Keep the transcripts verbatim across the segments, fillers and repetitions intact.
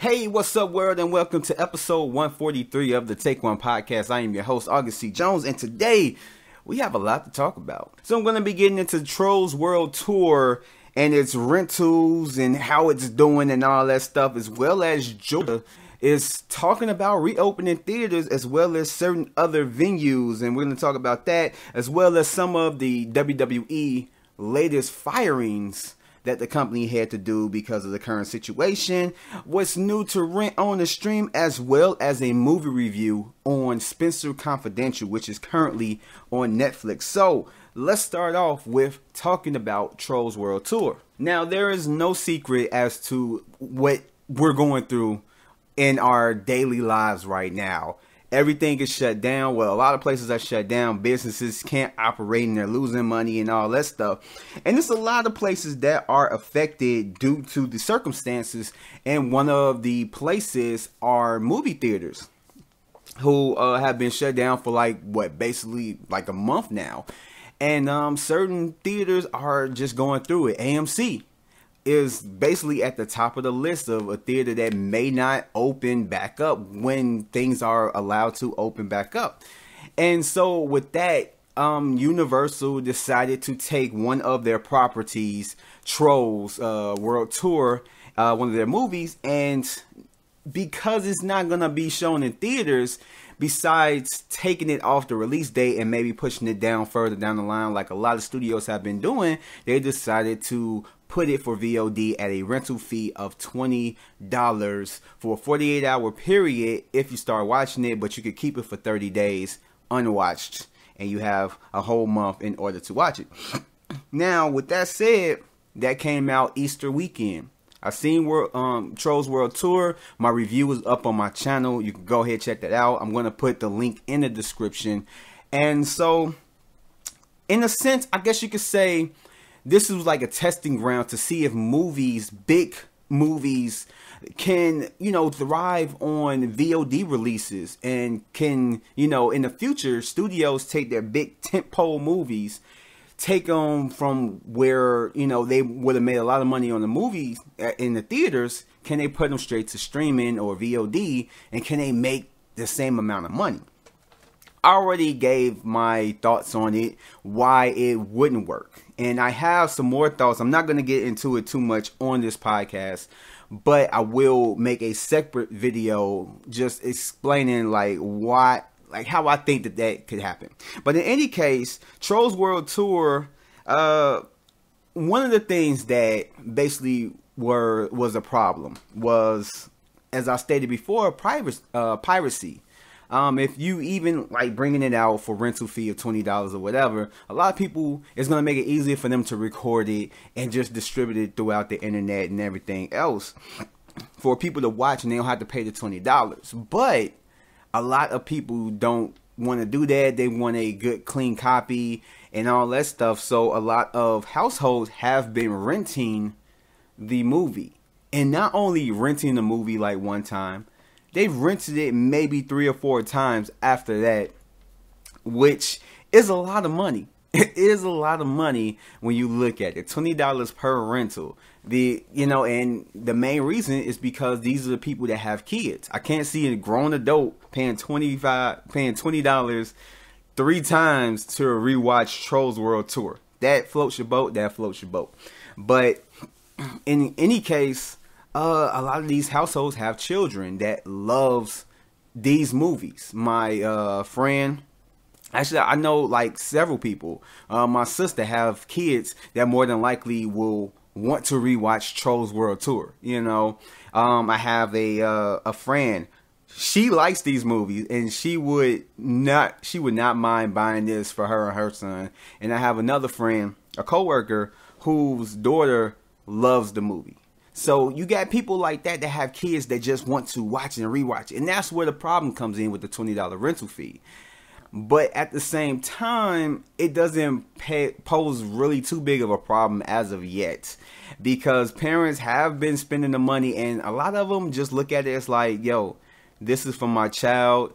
Hey, what's up, world, and welcome to episode one forty-three of the Take One Podcast. I am your host, August C Jones, and today we have a lot to talk about. So I'm going to be getting into Trolls World Tour and its rentals and how it's doing and all that stuff, as well as Georgia is talking about reopening theaters as well as certain other venues, and we're going to talk about that as well as some of the W W E latest firings that the company had to do because of the current situation, what's new to rent on the stream, as well as a movie review on Spencer Confidential, which is currently on Netflix. So let's start off with talking about Trolls World Tour. Now, there is no secret as to what we're going through in our daily lives right now. Everything is shut down. Well, a lot of places are shut down. Businesses can't operate and they're losing money and all that stuff. And there's a lot of places that are affected due to the circumstances. And one of the places are movie theaters who uh, have been shut down for like, what, basically like a month now. And um, certain theaters are just going through it. A M C is basically at the top of the list of a theater that may not open back up when things are allowed to open back up. And so with that, um, Universal decided to take one of their properties, Trolls uh, World Tour, uh, one of their movies, and because it's not going to be shown in theaters, besides taking it off the release date and maybe pushing it down further down the line like a lot of studios have been doing, they decided to put it for V O D at a rental fee of twenty dollars for a forty-eight hour period if you start watching it, but you could keep it for thirty days unwatched, and you have a whole month in order to watch it. Now, with that said, that came out Easter weekend. I've seen World, um, Trolls World Tour. My review is up on my channel. You can go ahead and check that out. I'm going to put the link in the description. And so, in a sense, I guess you could say this was like a testing ground to see if movies, big movies, can, you know, thrive on V O D releases, and can, you know, in the future, studios take their big tentpole movies, take them from where, you know, they would have made a lot of money on the movies in the theaters. Can they put them straight to streaming or V O D, and can they make the same amount of money? I already gave my thoughts on it, why it wouldn't work, and I have some more thoughts. I'm not going to get into it too much on this podcast, but I will make a separate video just explaining like why, like how I think that that could happen. But in any case, Trolls World Tour, uh, one of the things that basically were was a problem was, as I stated before, piracy. Uh, piracy. Um, if you even like bringing it out for rental fee of twenty dollars or whatever, a lot of people, it's going to make it easier for them to record it and just distribute it throughout the internet and everything else for people to watch, and they don't have to pay the twenty dollars. But a lot of people don't want to do that. They want a good clean copy and all that stuff. So a lot of households have been renting the movie, and not only renting the movie like one time, they've rented it maybe three or four times after that, which is a lot of money. It is a lot of money when you look at it. twenty dollars per rental. The, you know, and the main reason is because these are the people that have kids. I can't see a grown adult paying twenty-five, paying twenty dollars three times to rewatch Trolls World Tour. That floats your boat. That floats your boat. But in any case, Uh, a lot of these households have children that loves these movies. My uh, friend, actually, I know like several people. Uh, my sister have kids that more than likely will want to rewatch Trolls World Tour. You know, um, I have a uh, a friend. She likes these movies, and she would not she would not mind buying this for her and her son. And I have another friend, a coworker, whose daughter loves the movie. So you got people like that that have kids that just want to watch and rewatch it. And that's where the problem comes in with the twenty dollar rental fee. But at the same time, it doesn't pay, pose really too big of a problem as of yet, because parents have been spending the money, and a lot of them just look at it as like, yo, this is for my child.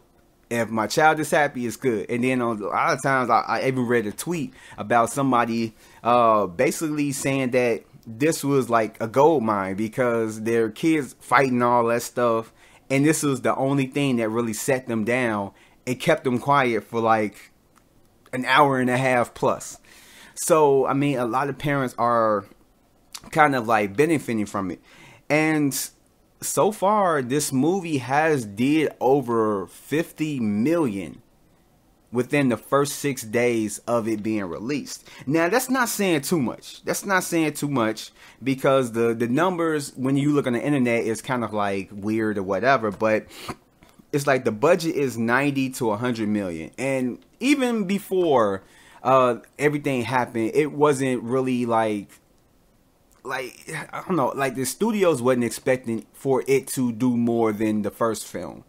If my child is happy, it's good. And then a lot of times I, I even read a tweet about somebody uh, basically saying that this was like a gold mine because their kids fighting all that stuff, and this was the only thing that really set them down and kept them quiet for like an hour and a half plus. So I mean, a lot of parents are kind of like benefiting from it, and so far this movie has did over fifty million within the first six days of it being released. Now that's not saying too much. That's not saying too much because the the numbers when you look on the internet is kind of like weird or whatever, but it's like the budget is ninety to a hundred million, and even before uh everything happened, it wasn't really like like I don't know, like the studios wasn't expecting for it to do more than the first film.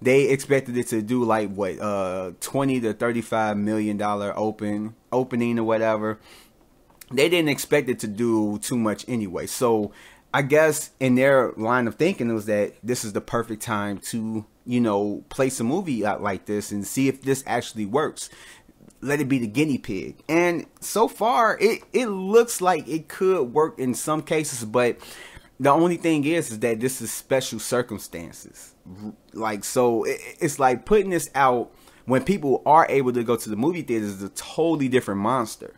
They expected it to do like what uh twenty to thirty-five million dollar open opening or whatever. They didn't expect it to do too much anyway, so I guess in their line of thinking it was that this is the perfect time to, you know, place a movie out like this and see if this actually works. Let it be the guinea pig. And so far, it, it looks like it could work in some cases, but the only thing is, is that this is special circumstances. Like, so it, it's like putting this out when people are able to go to the movie theaters is a totally different monster.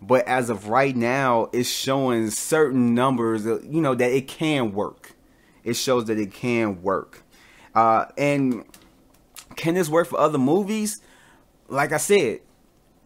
But as of right now, it's showing certain numbers, you know, that it can work. It shows that it can work. Uh, and can this work for other movies? Like I said,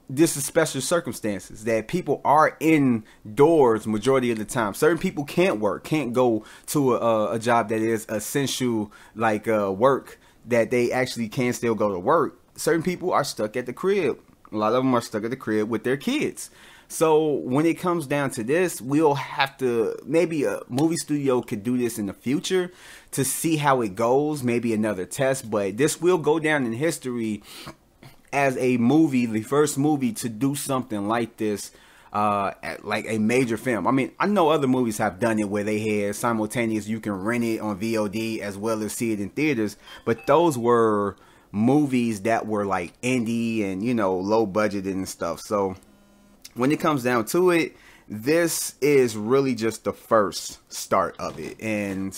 this is special circumstances that people are indoors majority of the time. Certain people can't work, can't go to a, a job that is essential, like uh, work that they actually can still go to work. Certain people are stuck at the crib. A lot of them are stuck at the crib with their kids. So when it comes down to this, we'll have to, maybe a movie studio could do this in the future to see how it goes, maybe another test, but this will go down in history as a movie, the first movie to do something like this, uh, at, like a major film. I mean, I know other movies have done it where they had simultaneous, you can rent it on V O D as well as see it in theaters, but those were movies that were like indie and, you know, low budget and stuff. So when it comes down to it, this is really just the first start of it, and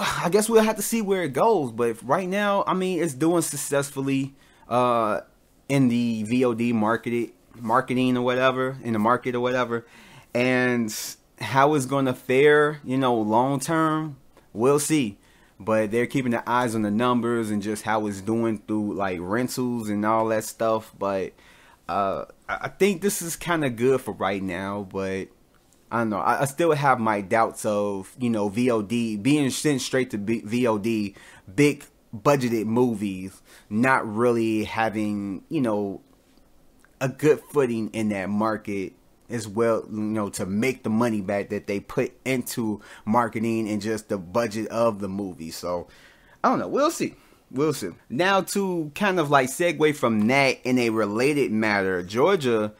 I guess we'll have to see where it goes. But right now, I mean, it's doing successfully uh in the V O D marketed marketing or whatever, in the market or whatever, and how it's gonna fare, you know, long term, we'll see. But they're keeping their eyes on the numbers and just how it's doing through like rentals and all that stuff. But uh I think this is kind of good for right now, but I don't know, I, I still have my doubts of, you know, V O D being sent straight to B VOD big budgeted movies not really having, you know, a good footing in that market as well, you know, to make the money back that they put into marketing and just the budget of the movie. So I don't know, we'll see, we'll see. Now to kind of like segue from that, in a related matter, Georgia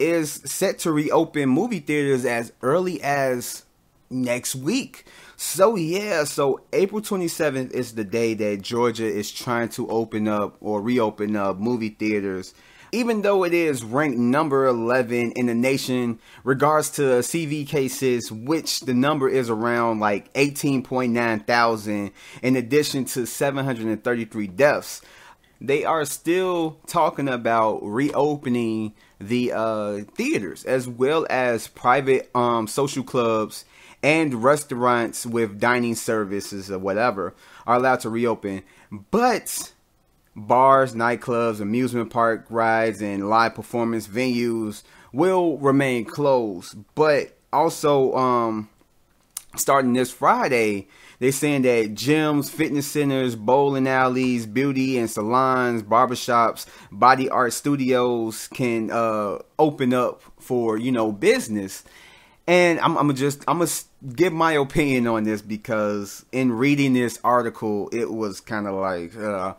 is set to reopen movie theaters as early as next week. So yeah, so April twenty-seventh is the day that Georgia is trying to open up or reopen up movie theaters, even though it is ranked number eleven in the nation regards to C V cases, which the number is around like eighteen point nine thousand in addition to seven hundred thirty-three deaths. They are still talking about reopening the uh, theaters as well as private um, social clubs and restaurants with dining services or whatever are allowed to reopen. But bars, nightclubs, amusement park rides, and live performance venues will remain closed. But also, um, starting this Friday, they're saying that gyms, fitness centers, bowling alleys, beauty and salons, barbershops, body art studios can uh, open up for, you know, business. And I'm, I'm just I'm gonna give my opinion on this because in reading this article, it was kind of like uh,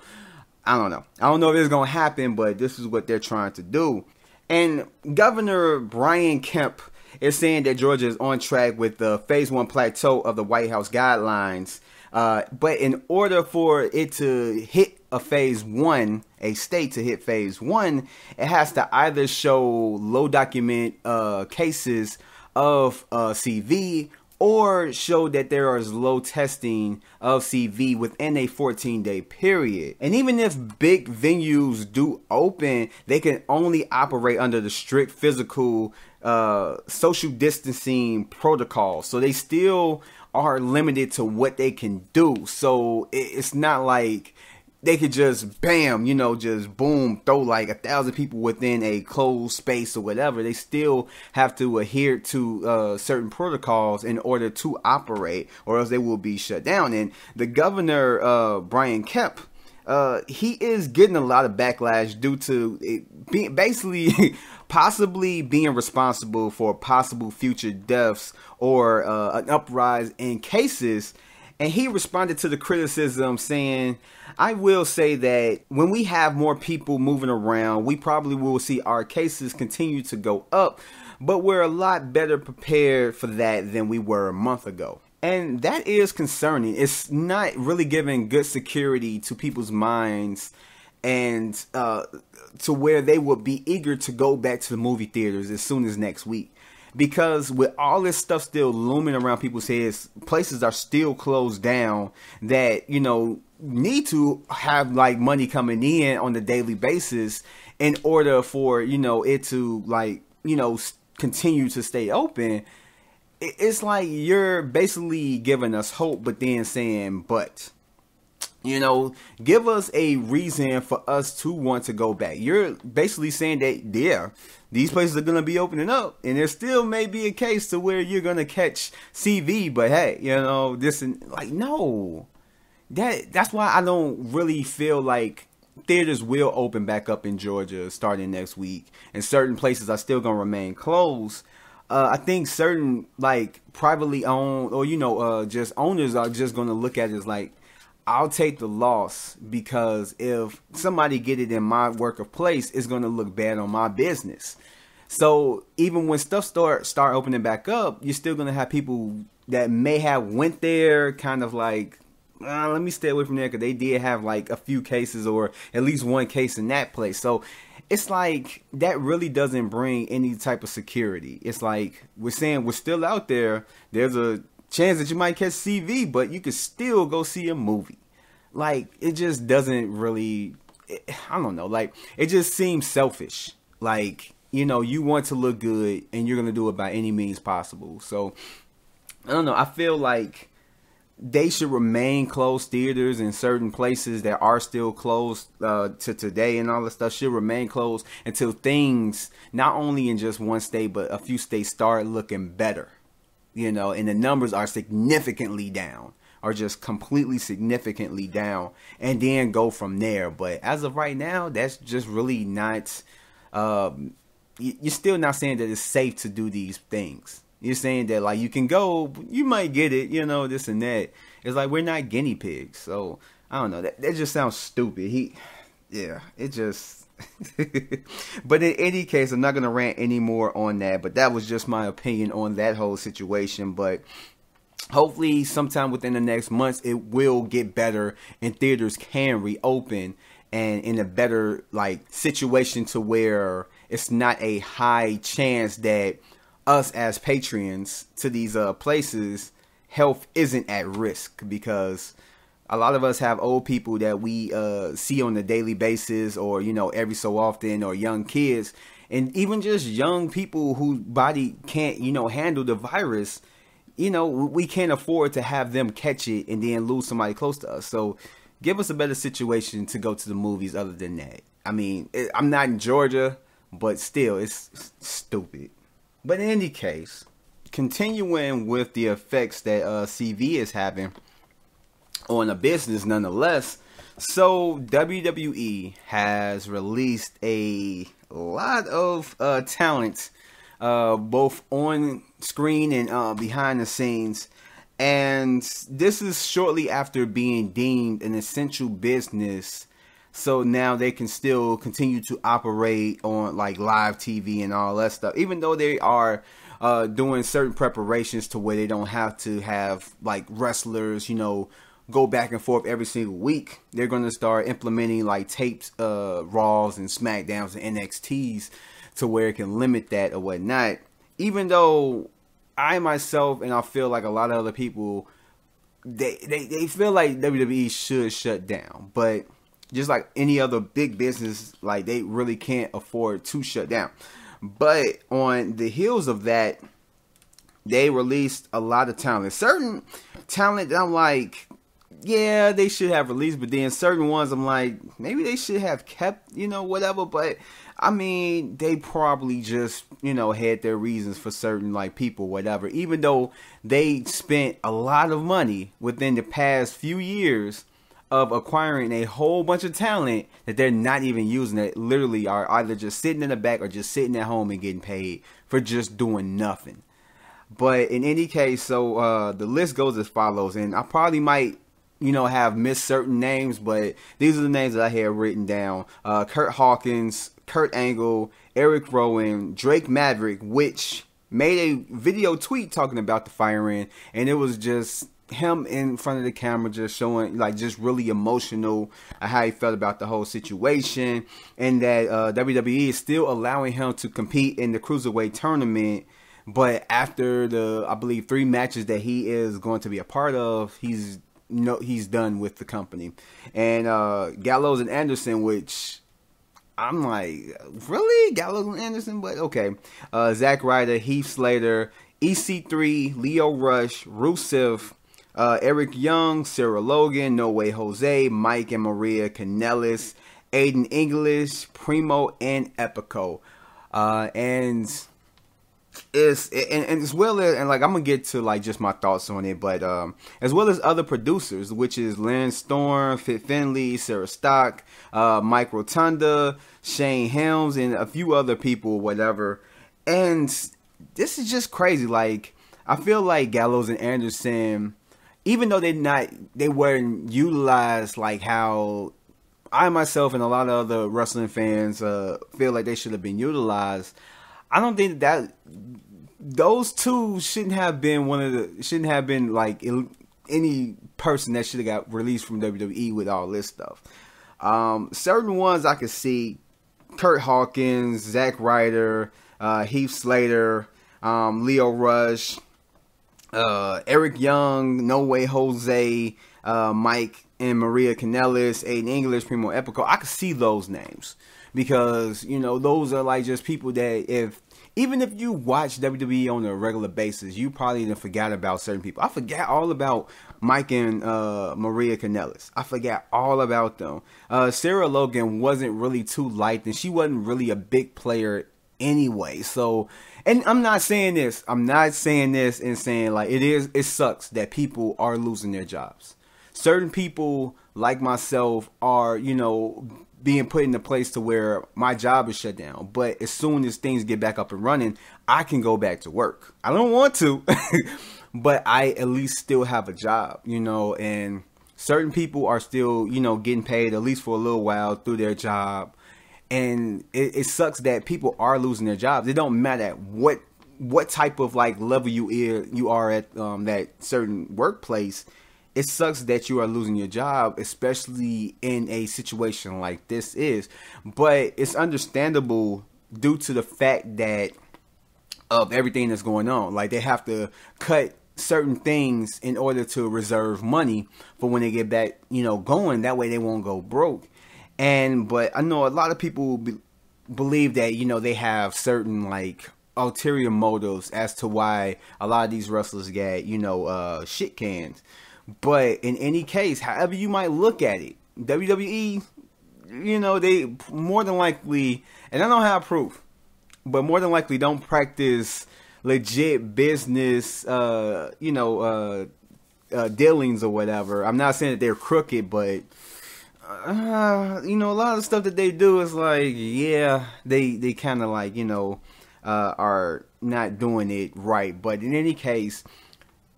I don't know, I don't know if it's gonna happen, but this is what they're trying to do. And Governor Brian Kemp is saying that Georgia is on track with the phase one plateau of the White House guidelines, uh, but in order for it to hit a phase one, a state to hit phase one, it has to either show low document uh, cases of uh, C V, or show that there is low testing of C V within a fourteen day period. And even if big venues do open, they can only operate under the strict physical uh, social distancing protocol. So they still are limited to what they can do. So it's not like they could just bam, you know, just boom, throw like a thousand people within a closed space or whatever. They still have to adhere to uh, certain protocols in order to operate, or else they will be shut down. And the governor, uh, Brian Kemp, uh, he is getting a lot of backlash due to it being basically possibly being responsible for possible future deaths or uh, an uprise in cases. And he responded to the criticism saying, I will say that when we have more people moving around, we probably will see our cases continue to go up, but we're a lot better prepared for that than we were a month ago. And that is concerning. It's not really giving good security to people's minds and uh, to where they will be eager to go back to the movie theaters as soon as next week. Because with all this stuff still looming around people's heads, places are still closed down that, you know, need to have like money coming in on a daily basis in order for, you know, it to like, you know, continue to stay open. It's like you're basically giving us hope, but then saying, but, you know, give us a reason for us to want to go back. You're basically saying that, yeah, these places are going to be opening up, and there still may be a case to where you're going to catch C V, but hey, you know, this and like, no, that that's why I don't really feel like theaters will open back up in Georgia starting next week, and certain places are still going to remain closed. Uh, I think certain like privately owned or, you know, uh, just owners are just going to look at it as like, I'll take the loss, because if somebody get it in my work of place, it's going to look bad on my business. So even when stuff start, start opening back up, you're still going to have people that may have went there kind of like, ah, let me stay away from there, because they did have like a few cases or at least one case in that place. So it's like that really doesn't bring any type of security. It's like we're saying we're still out there. There's a chance that you might catch C V, but you could still go see a movie. Like, it just doesn't really, it, I don't know, like, it just seems selfish. Like, you know, you want to look good, and you're going to do it by any means possible. So, I don't know, I feel like they should remain closed. Theaters in certain places that are still closed uh, to today and all this stuff should remain closed until things, not only in just one state, but a few states start looking better. You know, and the numbers are significantly down, or just completely significantly down, and then go from there. But as of right now, that's just really not, um, you're still not saying that it's safe to do these things. You're saying that, like, you can go, you might get it, you know, this and that. It's like, we're not guinea pigs. So, I don't know, that, that just sounds stupid. He, yeah, it just... But in any case, I'm not going to rant anymore on that, but that was just my opinion on that whole situation. But hopefully sometime within the next months, it will get better and theaters can reopen and in a better like situation to where it's not a high chance that us as patrons to these uh, places, health isn't at risk, because a lot of us have old people that we uh, see on a daily basis, or, you know, every so often, or young kids, and even just young people whose body can't, you know, handle the virus. You know, we can't afford to have them catch it and then lose somebody close to us. So give us a better situation to go to the movies other than that. I mean, it, I'm not in Georgia, but still, it's, it's stupid. But in any case, continuing with the effects that uh, C V is having on a business nonetheless. So W W E has released a lot of uh, talent, uh, both on screen and uh, behind the scenes. And this is shortly after being deemed an essential business. So now they can still continue to operate on like live T V and all that stuff, even though they are uh, doing certain preparations to where they don't have to have like wrestlers, you know, go back and forth every single week. They're going to start implementing like tapes, uh, Raws and Smackdowns and N X Ts to where it can limit that or whatnot. Even though I myself, and I feel like a lot of other people, they, they, they feel like W W E should shut down. But just like any other big business, like they really can't afford to shut down. But on the heels of that, they released a lot of talent. Certain talent that I'm like, yeah, they should have released. But then certain ones I'm like, maybe they should have kept, you know, whatever. But I mean, they probably just, you know, had their reasons for certain, like, people, whatever. Even though they spent a lot of money within the past few years of acquiring a whole bunch of talent that they're not even using, that literally are either just sitting in the back or just sitting at home and getting paid for just doing nothing. But in any case, so uh, the list goes as follows. And I probably might, you know, have missed certain names, but these are the names that I had written down. Uh, Kurt Hawkins, Kurt Angle, Eric Rowan, Drake Maverick, which made a video tweet talking about the firing, and it was just him in front of the camera just showing, like, just really emotional uh, how he felt about the whole situation, and that uh, W W E is still allowing him to compete in the Cruiserweight tournament. But after the, I believe, three matches that he is going to be a part of, he's no, he's done with the company. And uh, Gallows and Anderson, which I'm like, really? Gallows and Anderson? But okay. Uh, Zack Ryder, Heath Slater, E C three, Leo Rush, Rusev, uh, Eric Young, Sarah Logan, No Way Jose, Mike and Maria Kanellis, Aiden English, Primo, and Epico. Uh, and... Is and, and as well as and like I'm gonna get to like just my thoughts on it, but um as well as other producers, which is Lance Storm, Fit Finley, Sarah Stock, uh Mike Rotunda, Shane Helms, and a few other people, whatever. And this is just crazy. Like, I feel like Gallows and Anderson, even though they're not they weren't utilized like how I myself and a lot of other wrestling fans uh feel like they should have been utilized, I don't think that those two shouldn't have been one of the shouldn't have been like any person that should have got released from W W E with all this stuff. Um, certain ones I could see: Kurt Hawkins, Zack Ryder, uh, Heath Slater, um, Leo Rush, uh, Eric Young, No Way Jose, uh, Mike and Maria Kanellis, Aiden English, Primo, Epico. I could see those names. Because, you know, those are like just people that if, even if you watch W W E on a regular basis, you probably done forgot about certain people. I forgot all about Mike and uh, Maria Kanellis. I forgot all about them. Uh, Sarah Logan wasn't really too liked, and she wasn't really a big player anyway. So, and I'm not saying this. I'm not saying this and saying like it is, it sucks that people are losing their jobs. Certain people like myself are, you know, being put in a place to where my job is shut down. But as soon as things get back up and running, I can go back to work. I don't want to, but I at least still have a job, you know, and certain people are still, you know, getting paid at least for a little while through their job. And it, it sucks that people are losing their jobs. It don't matter at what, what type of like level you is, you are at um, that certain workplace. It sucks that you are losing your job, especially in a situation like this is. But it's understandable due to the fact that of everything that's going on. Like, they have to cut certain things in order to reserve money for when they get back, you know, going. That way they won't go broke. And, but I know a lot of people be, believe that, you know, they have certain, like, ulterior motives as to why a lot of these wrestlers get, you know, uh, shit canned. But in any case, however you might look at it, W W E, you know, they more than likely, and I don't have proof, but more than likely don't practice legit business, uh, you know, uh, uh, dealings or whatever. I'm not saying that they're crooked, but, uh, you know, a lot of the stuff that they do is like, yeah, they, they kind of like, you know, uh, are not doing it right. But in any case,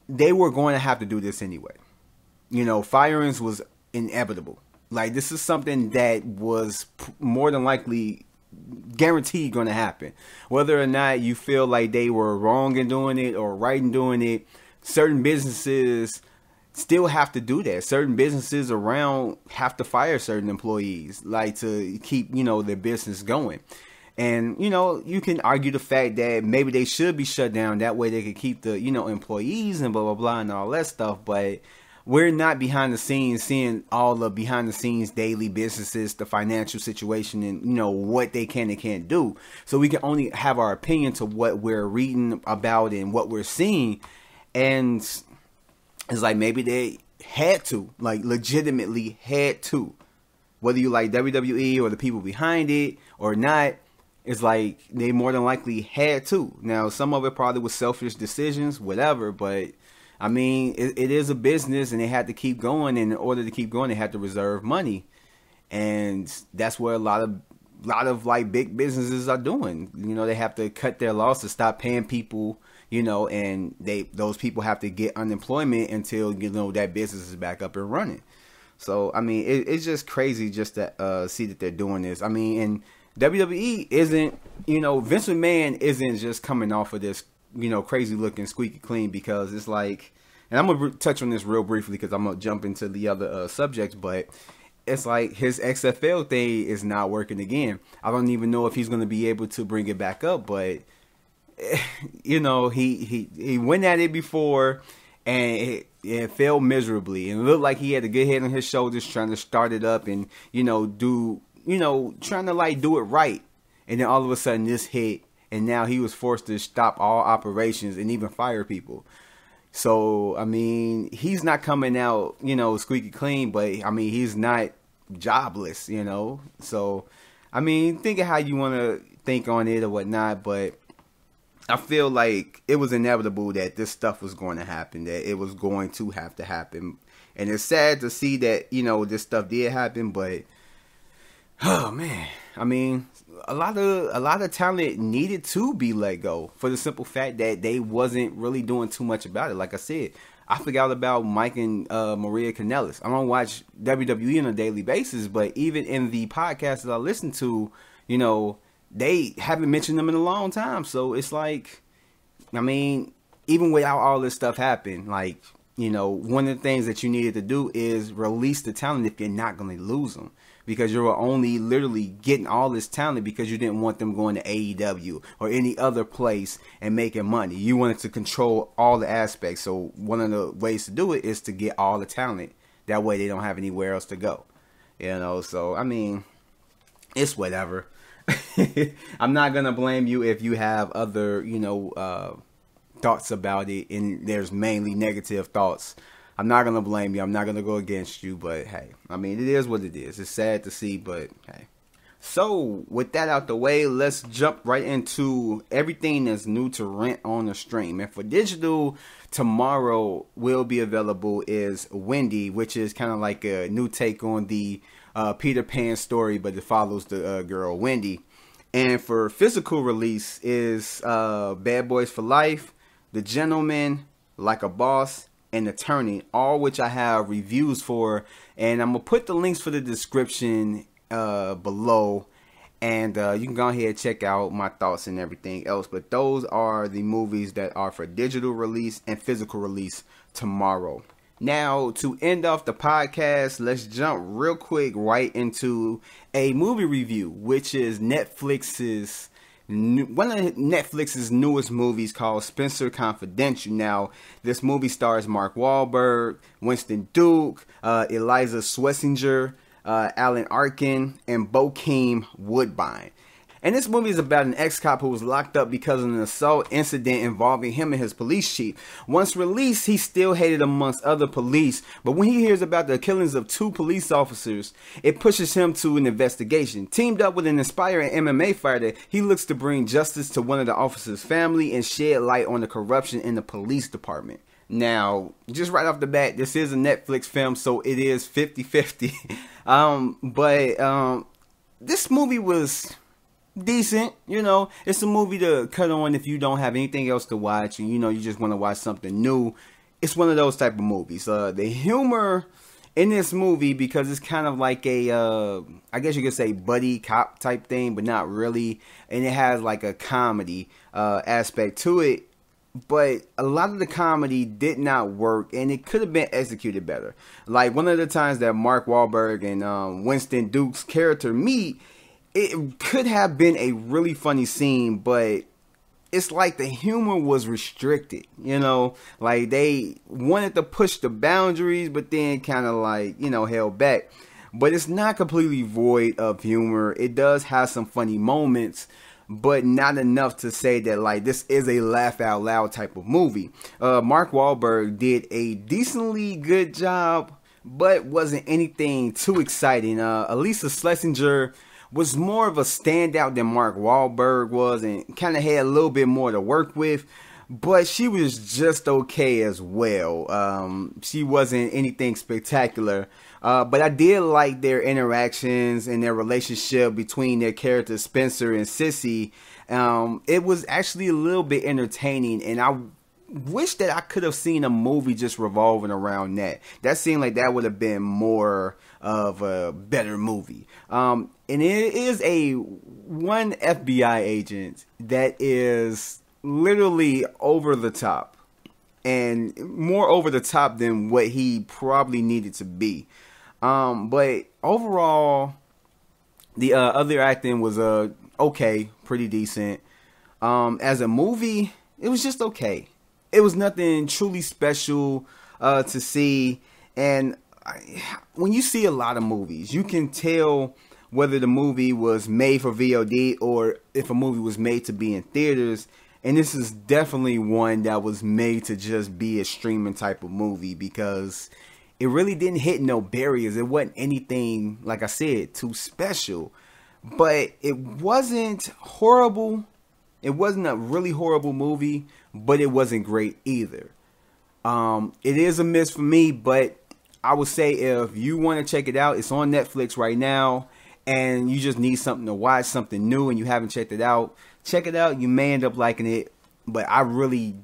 they were going to have to do this anyway. You know, firings was inevitable. Like, this is something that was more than likely guaranteed going to happen. Whether or not you feel like they were wrong in doing it or right in doing it, certain businesses still have to do that. Certain businesses around have to fire certain employees, like, to keep, you know, their business going. And, you know, you can argue the fact that maybe they should be shut down. That way they could keep the, you know, employees and blah, blah, blah, and all that stuff. But we're not behind the scenes seeing all the behind the scenes daily businesses, the financial situation, and, you know, what they can and can't do. So we can only have our opinion to what we're reading about and what we're seeing. And it's like maybe they had to, like legitimately had to. Whether you like W W E or the people behind it or not, it's like they more than likely had to. Now, some of it probably was selfish decisions, whatever, but I mean, it, it is a business and they had to keep going. And in order to keep going, they had to reserve money. And that's where a lot of, lot of like big businesses are doing. You know, they have to cut their losses, stop paying people, you know, and they, those people have to get unemployment until, you know, that business is back up and running. So, I mean, it, it's just crazy just to uh, see that they're doing this. I mean, and W W E isn't, you know, Vince McMahon isn't just coming off of this, you know, crazy looking squeaky clean, because it's like, and I'm going to touch on this real briefly because I'm going to jump into the other uh, subjects, but it's like his X F L thing is not working again. I don't even know if he's going to be able to bring it back up, but, you know, he, he, he went at it before and it, it failed miserably, and it looked like he had a good head on his shoulders trying to start it up and, you know, do, you know, trying to like do it right. And then all of a sudden this hit, and now he was forced to stop all operations and even fire people. So, I mean, he's not coming out, you know, squeaky clean, but, I mean, he's not jobless, you know. So, I mean, think of how you want to think on it or whatnot, but I feel like it was inevitable that this stuff was going to happen, that it was going to have to happen. And it's sad to see that, you know, this stuff did happen, but, oh, man, I mean, a lot of a lot of talent needed to be let go for the simple fact that they wasn't really doing too much about it. Like I said, I forgot about Mike and uh, Maria Kanellis. I don't watch W W E on a daily basis, but even in the podcasts that I listen to, you know, they haven't mentioned them in a long time. So it's like, I mean, even without all this stuff happening, like, you know, one of the things that you needed to do is release the talent if you're not going to lose them. Because you were only literally getting all this talent because you didn't want them going to A E W or any other place and making money. You wanted to control all the aspects. So one of the ways to do it is to get all the talent. That way they don't have anywhere else to go. You know, so, I mean, it's whatever. I'm not going to blame you if you have other, you know, uh, thoughts about it. And there's mainly negative thoughts. I'm not going to blame you. I'm not going to go against you. But, hey, I mean, it is what it is. It's sad to see, but, hey. So, with that out the way, let's jump right into everything that's new to rent on the stream. And for digital, tomorrow will be available is Wendy, which is kind of like a new take on the uh, Peter Pan story, but it follows the uh, girl Wendy. And for physical release is uh, Bad Boys for Life, The Gentleman, Like a Boss, and Attorney, all which I have reviews for, and I'm gonna put the links for the description uh below, and uh you can go ahead and check out my thoughts and everything else. But those are the movies that are for digital release and physical release tomorrow. Now, to end off the podcast, let's jump real quick right into a movie review, which is Netflix's one of Netflix's newest movies called Spencer Confidential. Now, this movie stars Mark Wahlberg, Winston Duke, uh, Iliza Shlesinger, uh, Alan Arkin, and Bokeem Woodbine. And this movie is about an ex-cop who was locked up because of an assault incident involving him and his police chief. Once released, he's still hated amongst other police, but when he hears about the killings of two police officers, it pushes him to an investigation. Teamed up with an inspiring M M A fighter, he looks to bring justice to one of the officers' family and shed light on the corruption in the police department. Now, just right off the bat, this is a Netflix film, so it is fifty fifty. um, but um, this movie was decent. You know, it's a movie to cut on if you don't have anything else to watch, and you know, you just want to watch something new. It's one of those type of movies. Uh the humor in this movie, because it's kind of like a uh I guess you could say buddy cop type thing, but not really, and it has like a comedy uh aspect to it, but a lot of the comedy did not work, and it could have been executed better. Like, one of the times that Mark Wahlberg and um Winston Duke's character meet, it could have been a really funny scene, but it's like the humor was restricted, you know, like they wanted to push the boundaries, but then kind of like, you know, held back. But it's not completely void of humor. It does have some funny moments, but not enough to say that like this is a laugh out loud type of movie. Uh, Mark Wahlberg did a decently good job, but wasn't anything too exciting. Uh, Iliza Shlesinger was more of a standout than Mark Wahlberg was, and kind of had a little bit more to work with, but she was just okay as well. Um, she wasn't anything spectacular, uh, but I did like their interactions and their relationship between their characters Spencer and Sissy. Um, it was actually a little bit entertaining, and I wish that I could have seen a movie just revolving around that. That seemed like that would have been more of a better movie. Um, and it is a one F B I agent that is literally over the top, and more over the top than what he probably needed to be. Um, but overall, the uh, other acting was uh, okay, pretty decent. Um, as a movie, it was just okay. It was nothing truly special uh, to see. And I, when you see a lot of movies, you can tell whether the movie was made for V O D or if a movie was made to be in theaters. And this is definitely one that was made to just be a streaming type of movie, because it really didn't hit no barriers. It wasn't anything, like I said, too special. But it wasn't horrible. It wasn't a really horrible movie, but it wasn't great either. Um, it is a miss for me, but I would say if you want to check it out, it's on Netflix right now, and you just need something to watch, something new, and you haven't checked it out, check it out. You may end up liking it, but I really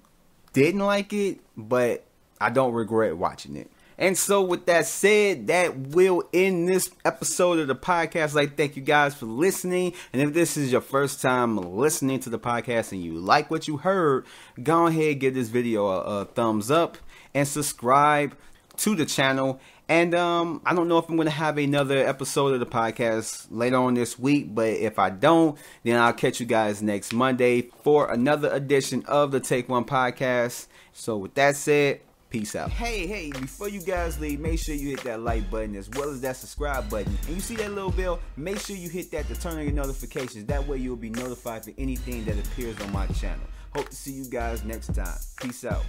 didn't like it, but I don't regret watching it. And so with that said, that will end this episode of the podcast. Like, thank you guys for listening. And if this is your first time listening to the podcast and you like what you heard, go ahead, give this video a, a thumbs up and subscribe to the channel. And um, I don't know if I'm going to have another episode of the podcast later on this week, but if I don't, then I'll catch you guys next Monday for another edition of the Take One Podcast. So with that said, peace out. Hey, hey, before you guys leave, make sure you hit that like button as well as that subscribe button. And you see that little bell? Make sure you hit that to turn on your notifications. That way you'll be notified for anything that appears on my channel. Hope to see you guys next time. Peace out.